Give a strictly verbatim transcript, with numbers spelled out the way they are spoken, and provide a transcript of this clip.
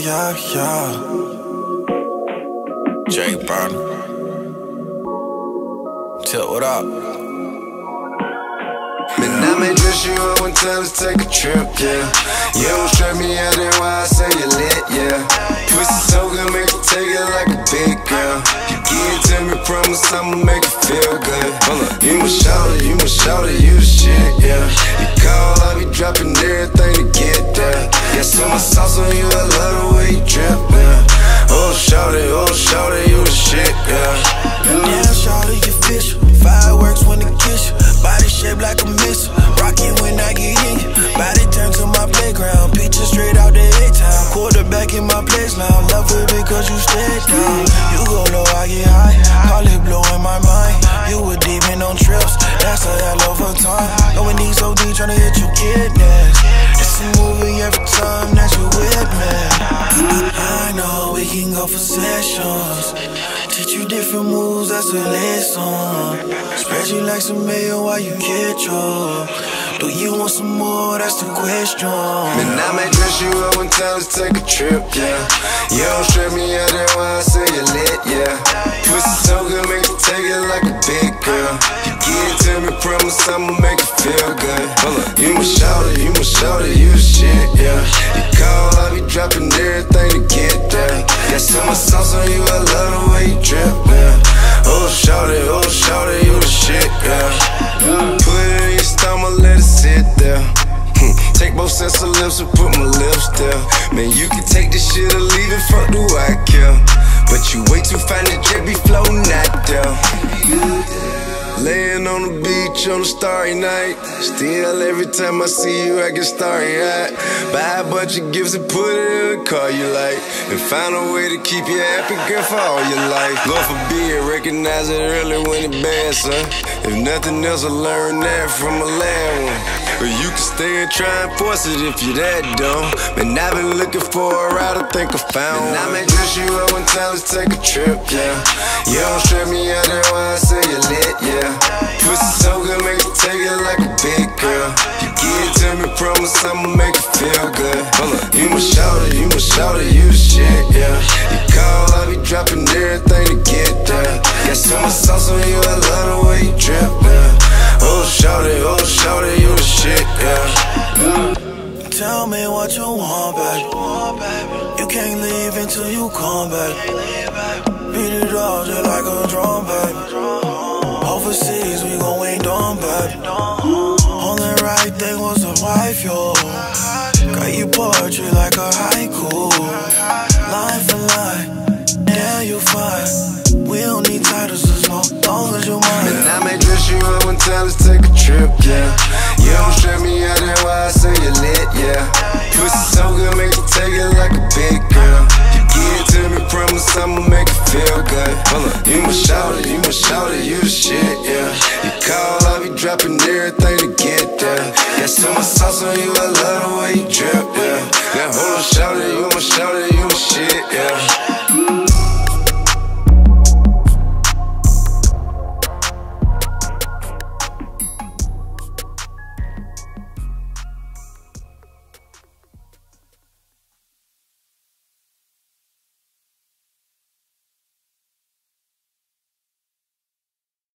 yeah, yeah, yeah. Jay Burna. Tilt, what up? Man, I made this you up one time, let's take a trip, yeah. You don't strip me out, then why I say you lit, yeah. Pussy so good, make it take it like a big girl. You give it to me, promise I'ma make it feel good. You my shoulder, you my shoulder, you the shit, yeah. You call, I be dropping everything to get there. Yeah, so my sauce on you, I love the way you drip, yeah. Oh, shawty, oh, shawty, you the shit, yeah. And now, shawty, you official. Fireworks when I kiss you. Body shaped like a missile. Rocket when I get in you. Body turned to my playground. Picture straight out the A-town. Quarterback in my place now. Love it because you stayed down. You go low, I get high. Call it blowing my mind. You a demon on trips. That's a hell of a time. Going these O D tryna hit you kidnapped. It's a movie every time that you with me. I know we can go for sessions. Teach you different moves, that's a lesson. Spread you like some mayo while you get your. Do you want some more? That's the question. Man, I may dress you up one time, let's take a trip, yeah. You don't strip me out, that's why I say you lit, yeah. Pussy so good, make it take it like a big girl. You give it to me, promise I'ma make it feel good. You my shoulder, you my shoulder, you the shit, yeah. You call, I be dropping everything to get there. Got so much sauce on you, I love the way you drip, yeah. Oh, shawty, oh, shawty, you the shit, yeah. Put it in your stomach, let it sit there. Take both sets of lips and put my lips there. Man, you can take this shit or leave it, fuck do I care. But you way too fine to jet be floating out there. Laying on the beach on a starry night. Still every time I see you I get starry-eyed. Buy a bunch of gifts and put it in a car you like. And find a way to keep you happy, girl, for all your life. Lord forbid, recognize it early when it bad, son. If nothing else, I learned that from a last one. Or you can stay and try and force it if you that dumb. Man, I've been looking for a ride, I think I found one. I may dress you up one time, let's take a trip, yeah. You don't strip me out, that's why I say you lit, yeah. Pussy so good, make it take it like a big girl. You give it to me, promise I'ma make it feel good. You my shoulder, you my shoulder, you the shit, yeah. You call, I be dropping everything to get there. Got so much sauce on you, I love the way you drip, yeah. Oh, shawty, oh, shawty, you the shit, yeah. Tell me what you want, baby. You can't leave until you come back. Beat it up just like a drum, baby. Overseas, we gon' ain't done, baby. Only right thing was a wife, yo. Got you poetry like a haiku. Line for line, now you fine. We don't need titles as long as you mine. And I may dress you up one time, let's take a trip, yeah. You don't strip me out, that's why I say you lit, yeah. Pussy so good, make it take it like a big girl. You give it to me, promise I'ma make it feel good. You my shawty, you my shawty, you the shit, yeah. You call, I be dropping everything to get there. Got so much sauce on you, I love the way you drip, yeah. Now hold on, shawty, you my shawty, you my shit, yeah.